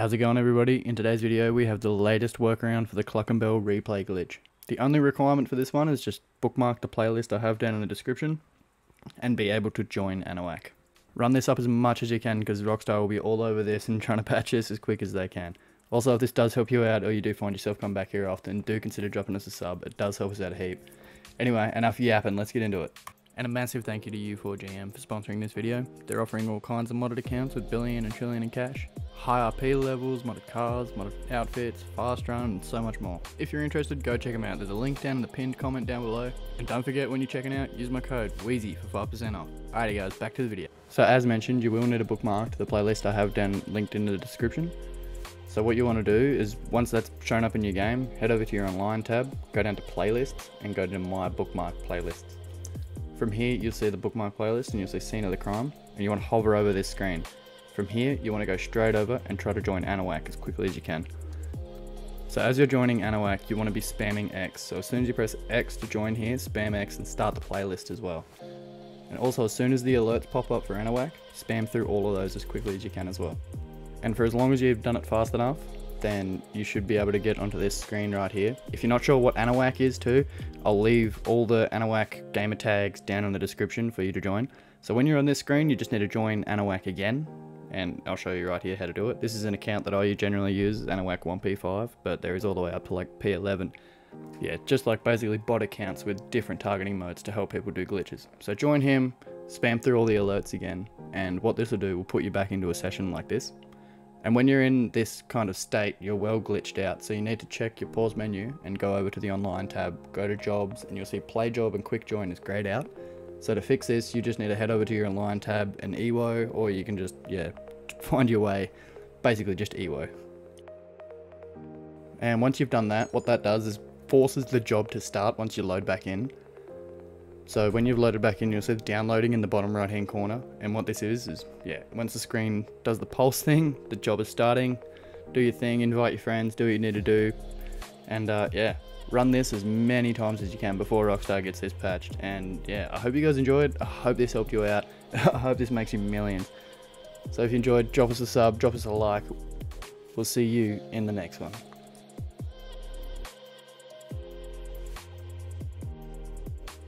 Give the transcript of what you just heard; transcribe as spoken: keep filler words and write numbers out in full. How's it going, everybody? In today's video we have the latest workaround for the Cluckin' Bell replay glitch. The only requirement for this one is just bookmark the playlist I have down in the description and be able to join Anawak. Run this up as much as you can because Rockstar will be all over this and trying to patch this as quick as they can. Also, if this does help you out or you do find yourself come back here often, do consider dropping us a sub. It does help us out a heap. Anyway, enough yapping, let's get into it. And a massive thank you to U four G M for sponsoring this video. They're offering all kinds of modded accounts with billion and trillion in cash, high R P levels, modded cars, modded outfits, fast run, and so much more. If you're interested, go check them out. There's a link down in the pinned comment down below. And don't forget, when you're checking out, use my code WHEEZY for five percent off. Alrighty guys, back to the video. So as mentioned, you will need a bookmark to the playlist I have down linked in the description. So what you want to do is, once that's shown up in your game, head over to your online tab, go down to playlists, and go to my bookmark playlists. From here, you'll see the bookmark playlist and you'll see Scene of the Crime, and you want to hover over this screen. From here, you want to go straight over and try to join Anawak as quickly as you can. So as you're joining Anawak, you want to be spamming X. So as soon as you press X to join here, spam X and start the playlist as well. And also, as soon as the alerts pop up for Anawak, spam through all of those as quickly as you can as well. And for as long as you've done it fast enough, then you should be able to get onto this screen right here. If you're not sure what Anawak is too, I'll leave all the Anawak gamer tags down in the description for you to join. So when you're on this screen, you just need to join Anawak again, and I'll show you right here how to do it. This is an account that I generally use, Anawak one P five, but there is all the way up to like P eleven. Yeah, just like basically bot accounts with different targeting modes to help people do glitches. So join him, spam through all the alerts again, and what this will do will put you back into a session like this. And when you're in this kind of state, you're well glitched out, so you need to check your pause menu and go over to the online tab, go to jobs, and you'll see play job and quick join is grayed out. So to fix this, you just need to head over to your online tab and E W O, or you can just, yeah, find your way, basically just E W O. And once you've done that, what that does is forces the job to start once you load back in. So when you've loaded back in, you'll see downloading in the bottom right hand corner, and what this is is, yeah, once the screen does the pulse thing, the job is starting. Do your thing, invite your friends, do what you need to do, and uh, yeah, run this as many times as you can before Rockstar gets this patched. And yeah, I hope you guys enjoyed, I hope this helped you out, I hope this makes you millions. So if you enjoyed, drop us a sub, drop us a like, we'll see you in the next one.